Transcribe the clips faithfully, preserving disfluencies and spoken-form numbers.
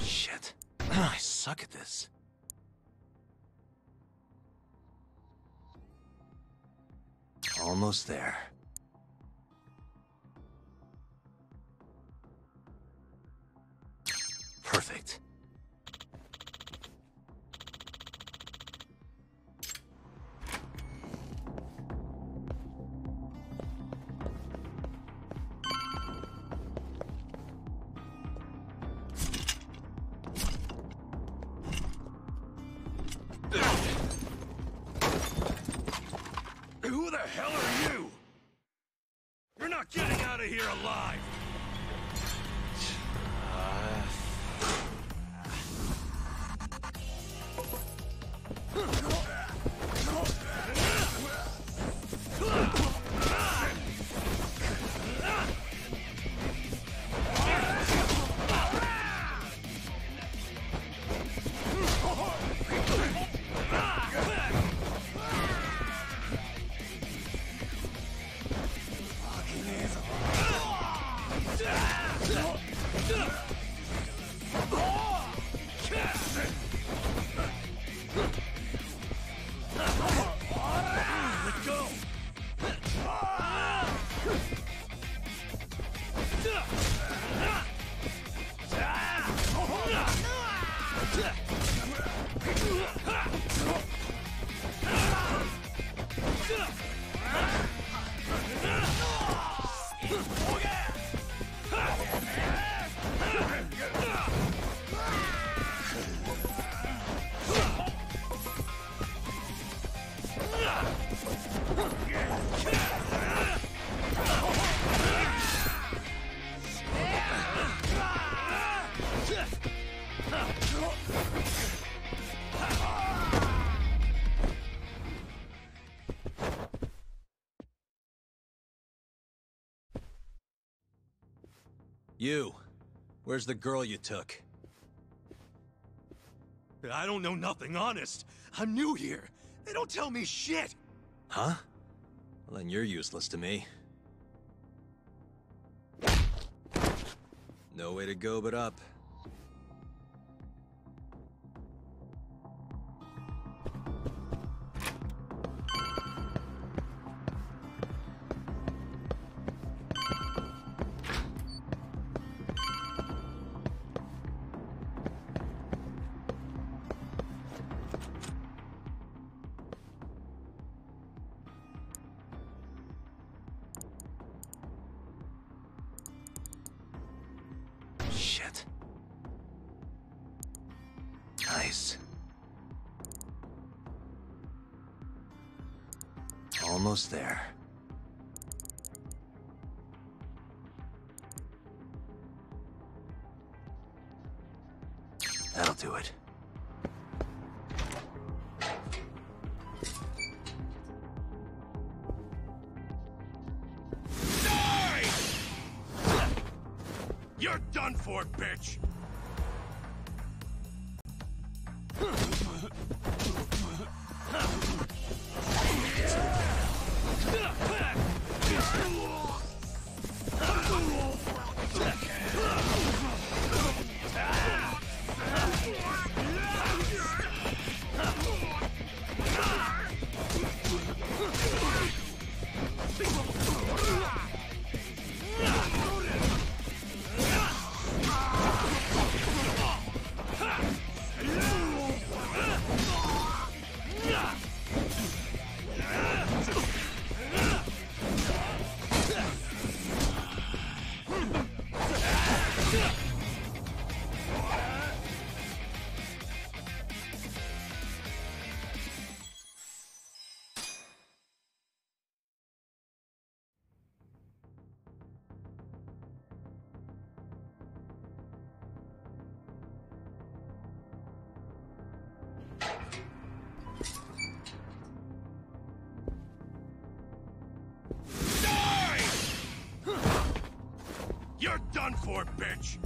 Shit. I suck at this. Almost there. Perfect. You. Where's the girl you took? I don't know nothing, honest. I'm new here. They don't tell me shit. Huh? Well, then you're useless to me. No way to go but up. Almost there. That'll do it. Die! You're done for, bitch! You're done for, bitch!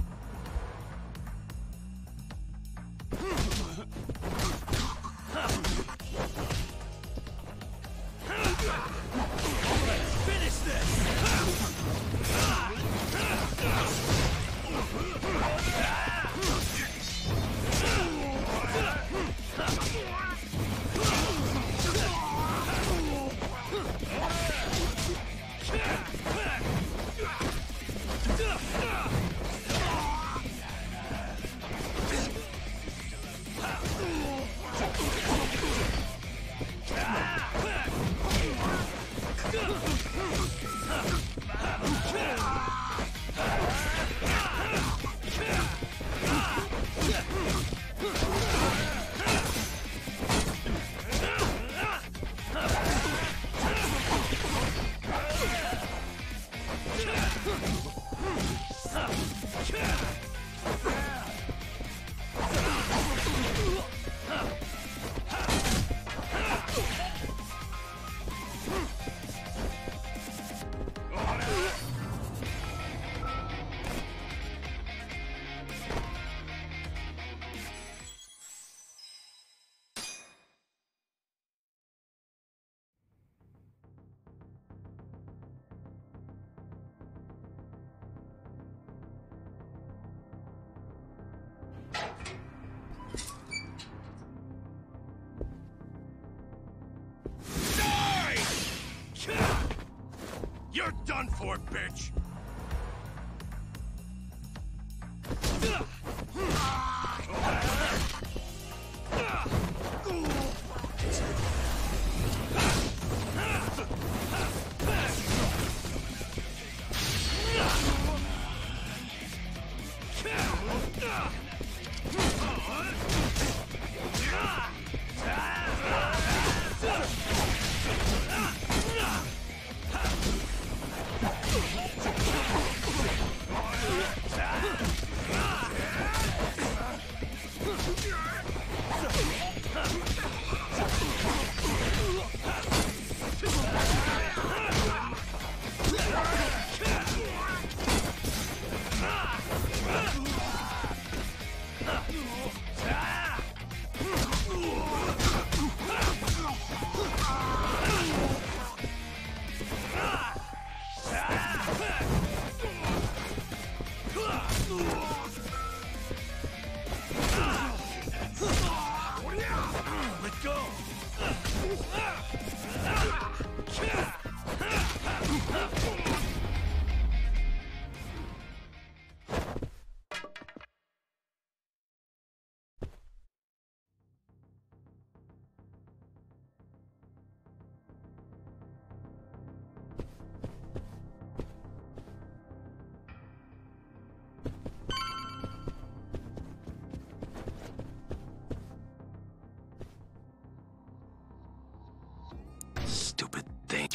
done for, bitch!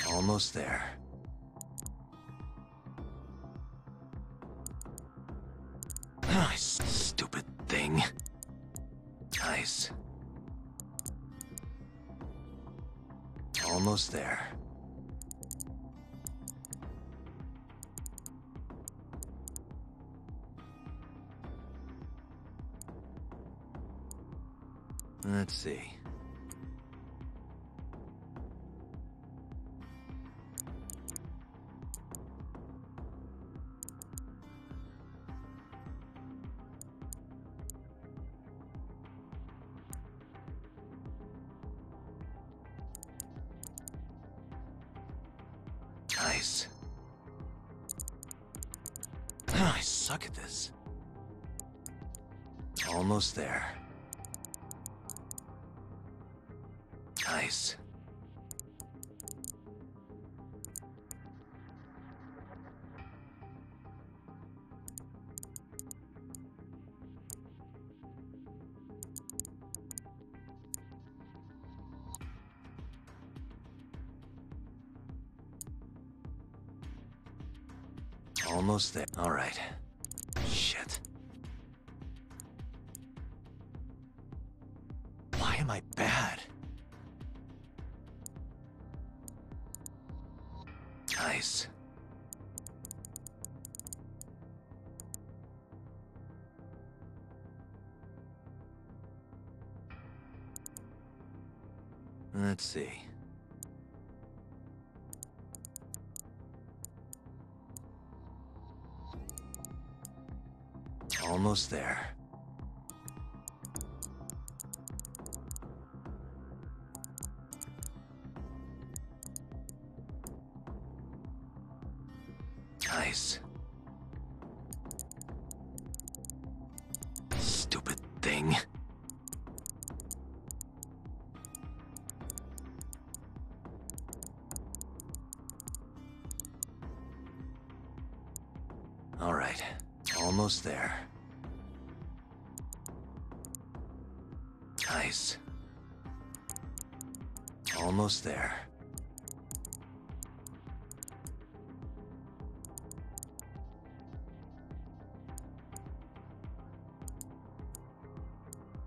Almost there. Nice, stupid thing. Nice. Almost there. Let's see. There. Nice. Almost there. All right. Am I bad? Nice. Let's see. Almost there. There. Nice. Almost there.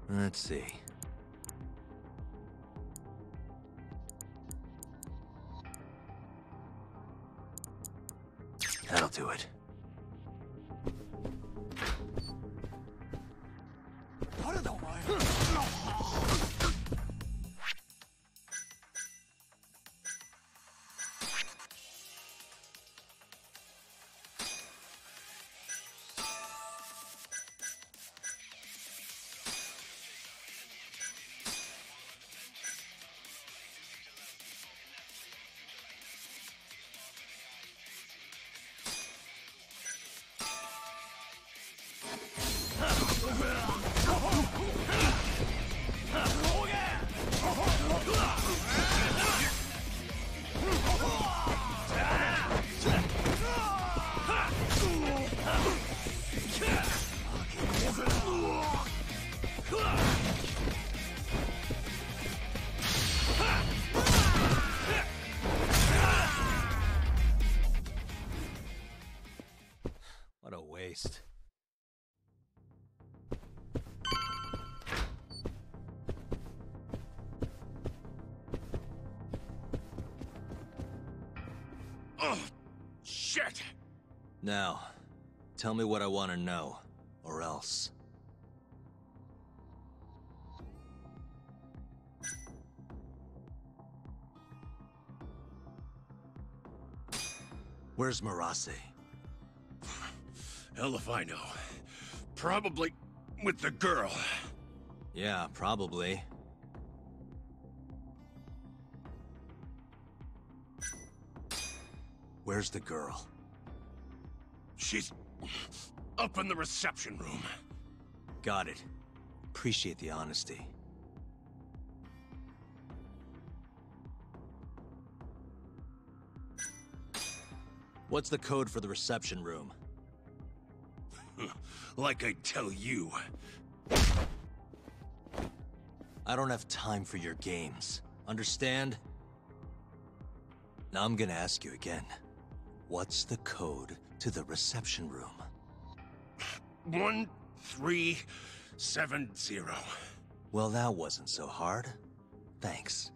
Let's see. That'll do it. Oh, shit! Now, tell me what I want to know, or else. Where's Marasi? Hell if I know. Probably with the girl. Yeah, probably. Where's the girl? She's up in the reception room. Got it. Appreciate the honesty. What's the code for the reception room? Like I tell you. I don't have time for your games. Understand? Now I'm gonna ask you again. What's the code to the reception room? one three seven zero. Well, that wasn't so hard. Thanks.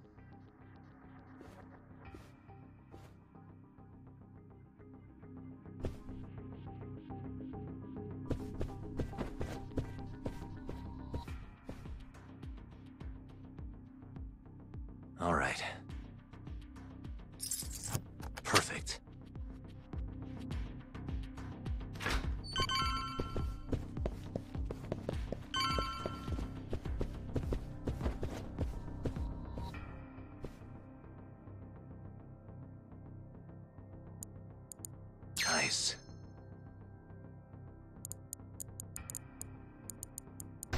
All right. Perfect. Nice.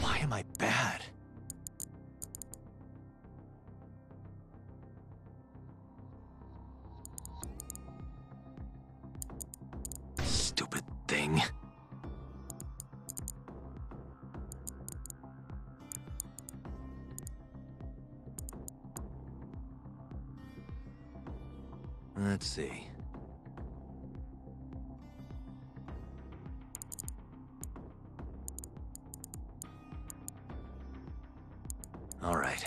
Why am I bad? Let's see. All right.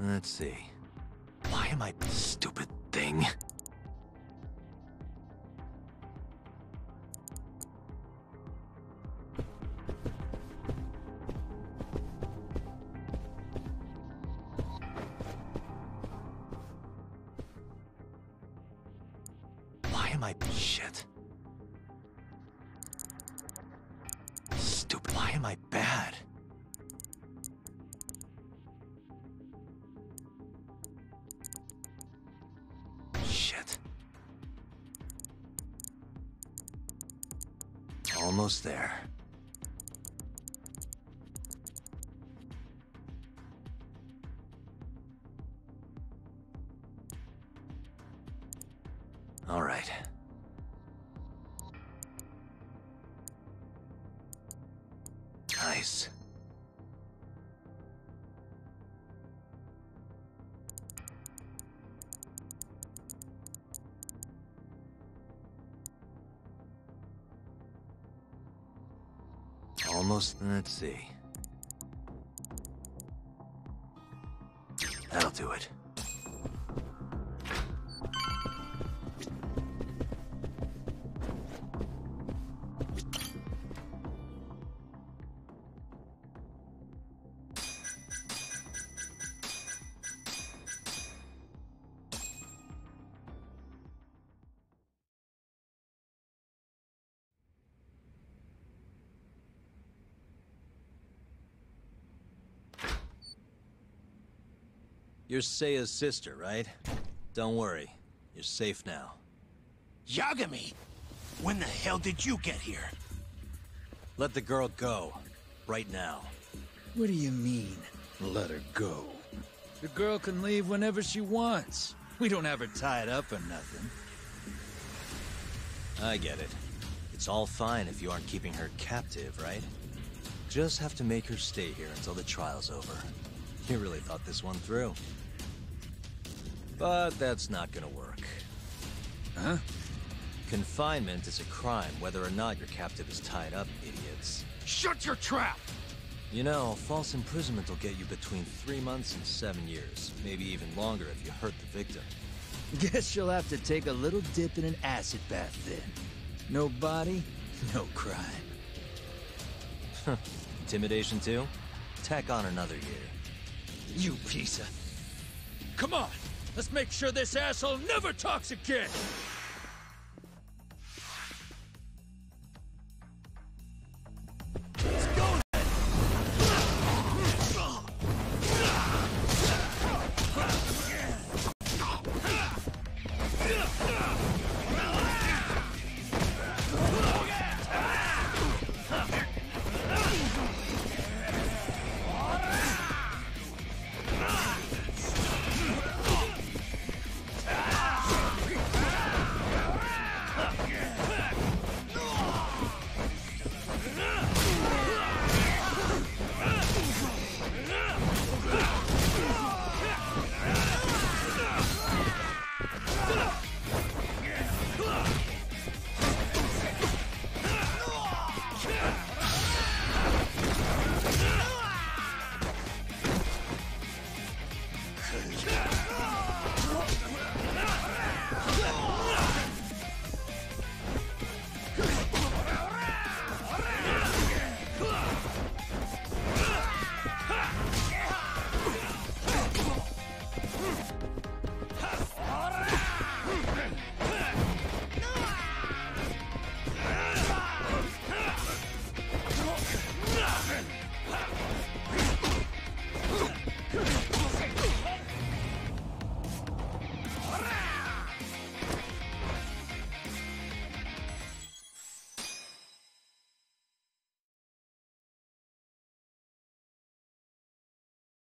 Let's see. Why am I stupid thing? My shit. Stupid. Why am I bad? Shit. Almost there. All right. Nice. Almost. Let's see. That'll do it. You're Seiya's sister, right? Don't worry. You're safe now. Yagami! When the hell did you get here? Let the girl go. Right now. What do you mean, let her go? The girl can leave whenever she wants. We don't have her tied up or nothing. I get it. It's all fine if you aren't keeping her captive, right? Just have to make her stay here until the trial's over. You really thought this one through. But that's not gonna work. Huh? Confinement is a crime whether or not your captive is tied up, idiots. Shut your trap! You know, false imprisonment will get you between three months and seven years, maybe even longer if you hurt the victim. Guess you'll have to take a little dip in an acid bath then. No body, no crime. Huh. Intimidation too? Tack on another year. You piece of... Come on! Let's make sure this asshole never talks again! Come on! Let's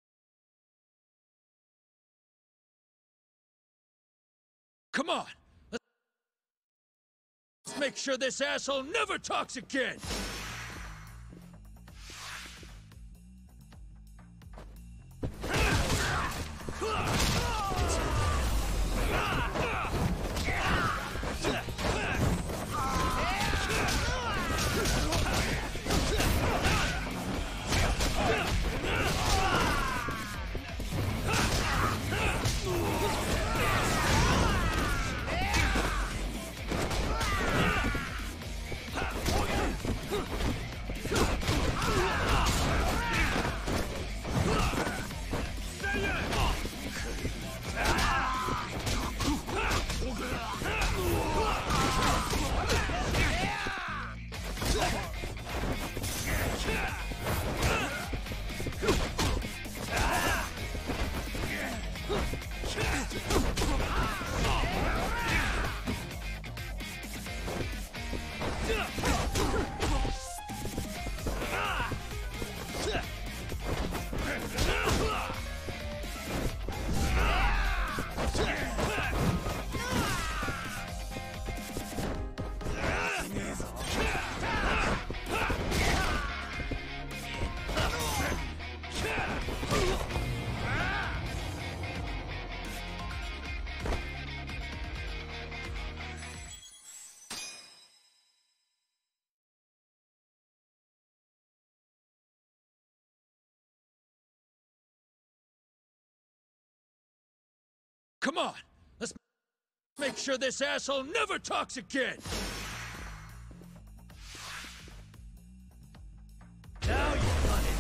make sure this asshole never talks again! Come on! Let's make sure this asshole never talks again! Now you want it!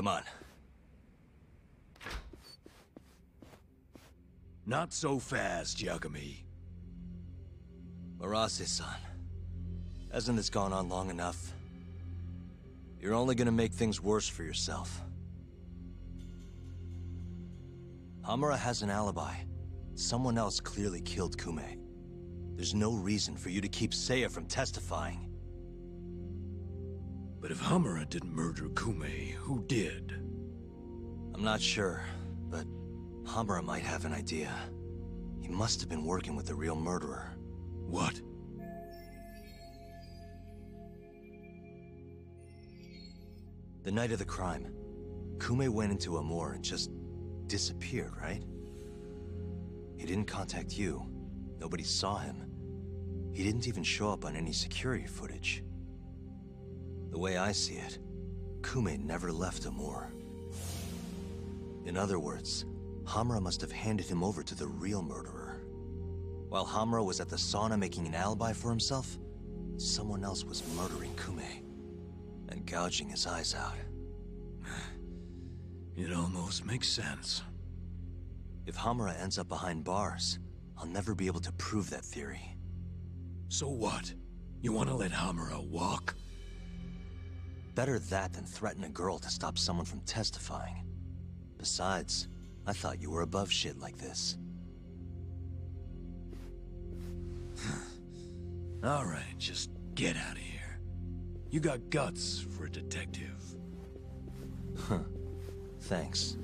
Come on. Not so fast, Yagami. Marasi-san, hasn't this gone on long enough? You're only gonna make things worse for yourself. Hamura has an alibi. Someone else clearly killed Kume. There's no reason for you to keep Seiya from testifying. But if Hamura didn't murder Kume, who did? I'm not sure, but Hamura might have an idea. He must have been working with the real murderer. What? The night of the crime, Kume went into Amor and just disappeared, right? He didn't contact you. Nobody saw him. He didn't even show up on any security footage. The way I see it, Kume never left Amor. In other words, Hamura must have handed him over to the real murderer. While Hamura was at the sauna making an alibi for himself, someone else was murdering Kume and gouging his eyes out. It almost makes sense. If Hamura ends up behind bars, I'll never be able to prove that theory. So what? You want to let Hamura walk? Better that than threaten a girl to stop someone from testifying. Besides, I thought you were above shit like this. Alright, just get out of here. You got guts for a detective. Huh. Thanks.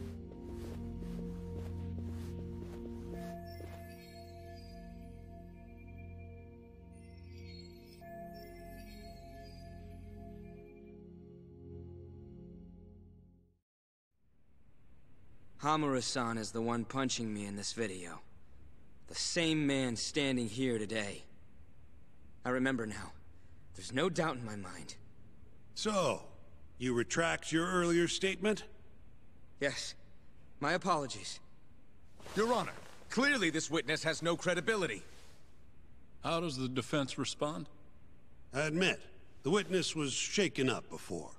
Hamura-san is the one punching me in this video. The same man standing here today. I remember now. There's no doubt in my mind. So, you retract your earlier statement? Yes. My apologies. Your Honor, clearly this witness has no credibility. How does the defense respond? I admit, the witness was shaken up before.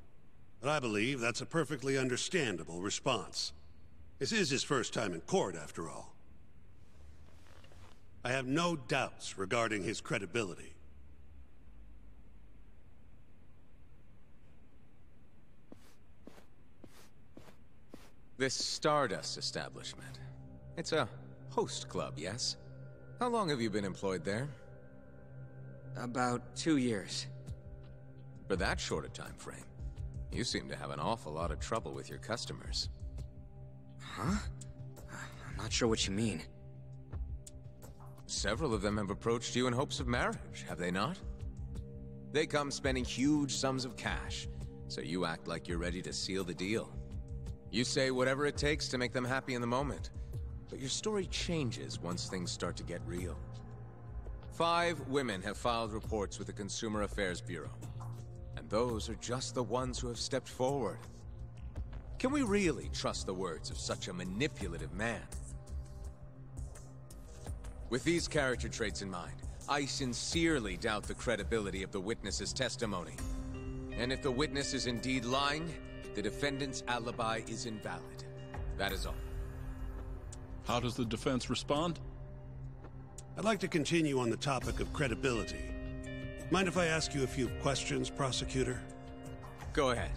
But I believe that's a perfectly understandable response. This is his first time in court, after all. I have no doubts regarding his credibility. This Stardust establishment. It's a host club, yes? How long have you been employed there? About two years. For that short a time frame, you seem to have an awful lot of trouble with your customers. Huh? I'm not sure what you mean. Several of them have approached you in hopes of marriage, have they not? They come spending huge sums of cash, so you act like you're ready to seal the deal. You say whatever it takes to make them happy in the moment, but your story changes once things start to get real. Five women have filed reports with the Consumer Affairs Bureau, and those are just the ones who have stepped forward. Can we really trust the words of such a manipulative man? With these character traits in mind, I sincerely doubt the credibility of the witness's testimony. And if the witness is indeed lying, the defendant's alibi is invalid. That is all. How does the defense respond? I'd like to continue on the topic of credibility. Mind if I ask you a few questions, prosecutor? Go ahead.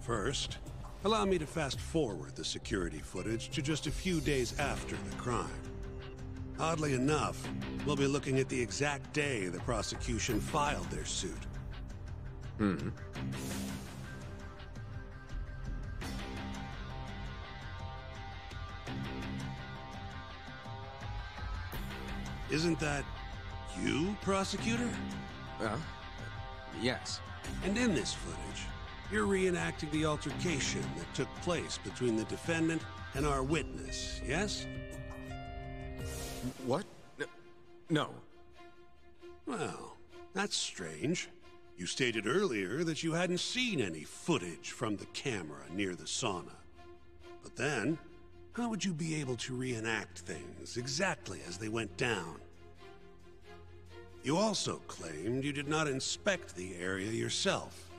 First, allow me to fast-forward the security footage to just a few days after the crime. Oddly enough, we'll be looking at the exact day the prosecution filed their suit. Hmm. Isn't that you, prosecutor? Well, yes. And in this footage, you're reenacting the altercation that took place between the defendant and our witness, yes? What? No. Well, that's strange. You stated earlier that you hadn't seen any footage from the camera near the sauna. But then, how would you be able to reenact things exactly as they went down? You also claimed you did not inspect the area yourself.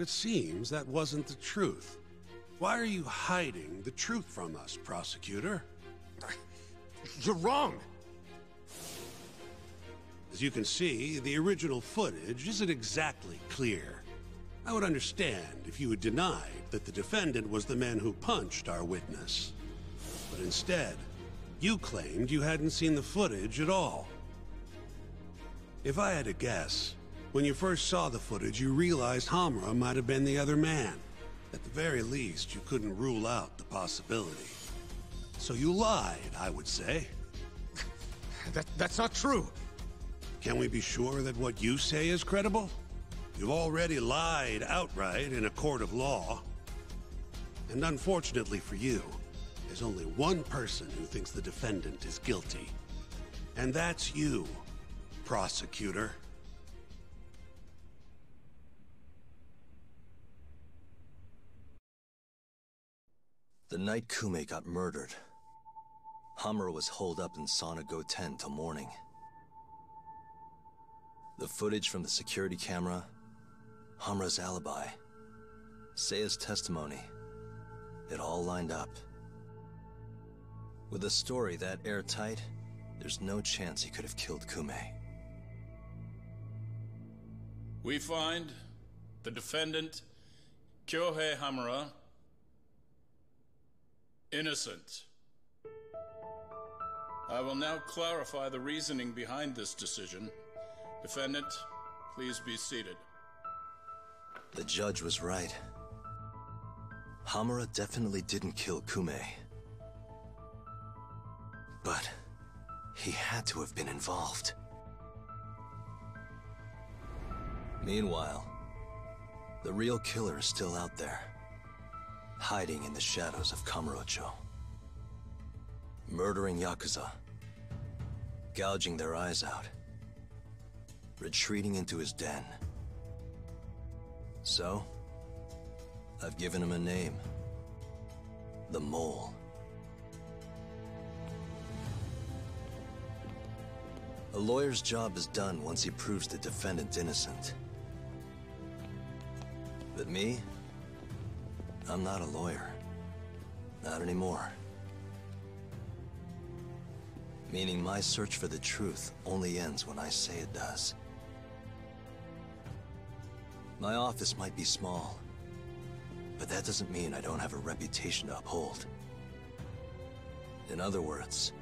It seems that wasn't the truth. Why are you hiding the truth from us, Prosecutor? You're wrong! As you can see, the original footage isn't exactly clear. I would understand if you had denied that the defendant was the man who punched our witness. But instead, you claimed you hadn't seen the footage at all. If I had to guess, when you first saw the footage, you realized Hamura might have been the other man. At the very least, you couldn't rule out the possibility. So you lied, I would say. That, that's not true. Can we be sure that what you say is credible? You've already lied outright in a court of law. And unfortunately for you, there's only one person who thinks the defendant is guilty. And that's you, Prosecutor. The night Kume got murdered, Hamura was holed up in Sauna Goten till morning. The footage from the security camera, Hamura's alibi, Seiya's testimony, it all lined up. With a story that airtight, there's no chance he could have killed Kume. We find the defendant, Kyohei Hamura, innocent. I will now clarify the reasoning behind this decision. Defendant, please be seated. The judge was right. Hamura definitely didn't kill Kume. But he had to have been involved. Meanwhile, the real killer is still out there, hiding in the shadows of Kamurocho, murdering Yakuza, gouging their eyes out, retreating into his den. So, I've given him a name. The Mole. A lawyer's job is done once he proves the defendant innocent. But me? I'm not a lawyer. Not anymore. Meaning my search for the truth only ends when I say it does. My office might be small, but that doesn't mean I don't have a reputation to uphold. In other words,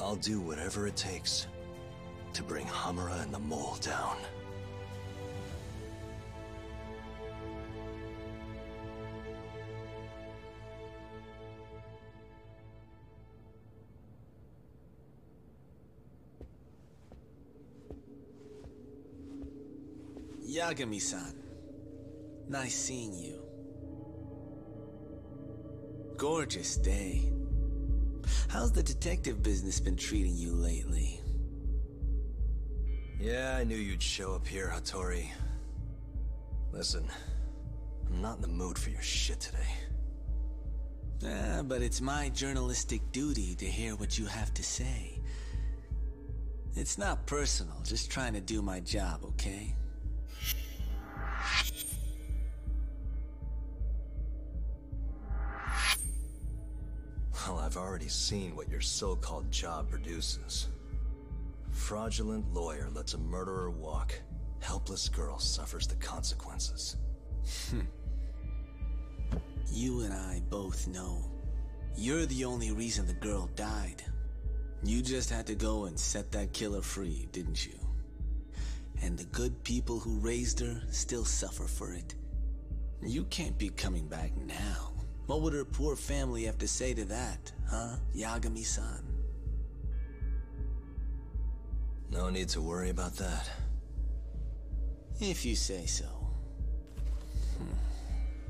I'll do whatever it takes to bring Hamura and the Mole down. Yagami-san, nice seeing you. Gorgeous day. How's the detective business been treating you lately? Yeah, I knew you'd show up here, Hattori. Listen, I'm not in the mood for your shit today. Ah, but it's my journalistic duty to hear what you have to say. It's not personal, just trying to do my job, okay? Well, I've already seen what your so-called job produces. Fraudulent lawyer lets a murderer walk. Helpless girl suffers the consequences. You and I both know. You're the only reason the girl died. You just had to go and set that killer free, didn't you? And the good people who raised her still suffer for it. You can't be coming back now. What would her poor family have to say to that, huh, Yagami-san? No need to worry about that. If you say so.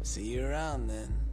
See you around then.